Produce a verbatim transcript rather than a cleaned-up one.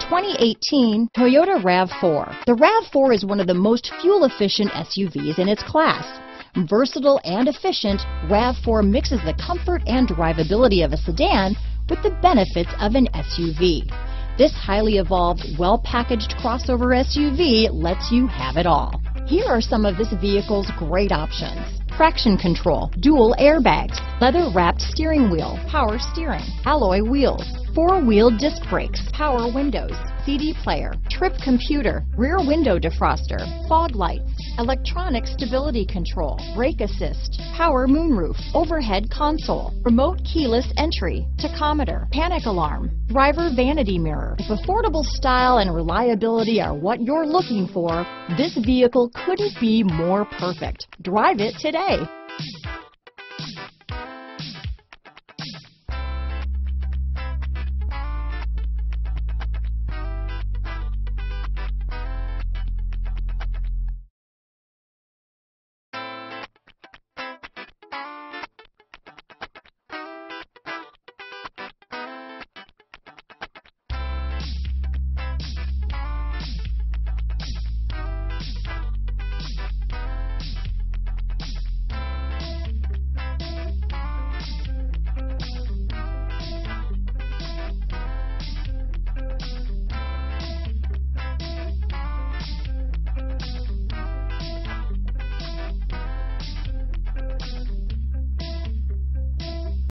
twenty eighteen Toyota RAV four. The RAV four is one of the most fuel-efficient S U Vs in its class. Versatile and efficient, RAV four mixes the comfort and drivability of a sedan with the benefits of an S U V. This highly evolved, well-packaged crossover S U V lets you have it all. Here are some of this vehicle's great options: traction control, dual airbags, leather-wrapped steering wheel, power steering, alloy wheels, four-wheel disc brakes, power windows, C D player, trip computer, rear window defroster, fog lights, electronic stability control, brake assist, power moonroof, overhead console, remote keyless entry, tachometer, panic alarm, driver vanity mirror. If affordable style and reliability are what you're looking for, this vehicle couldn't be more perfect. Drive it today.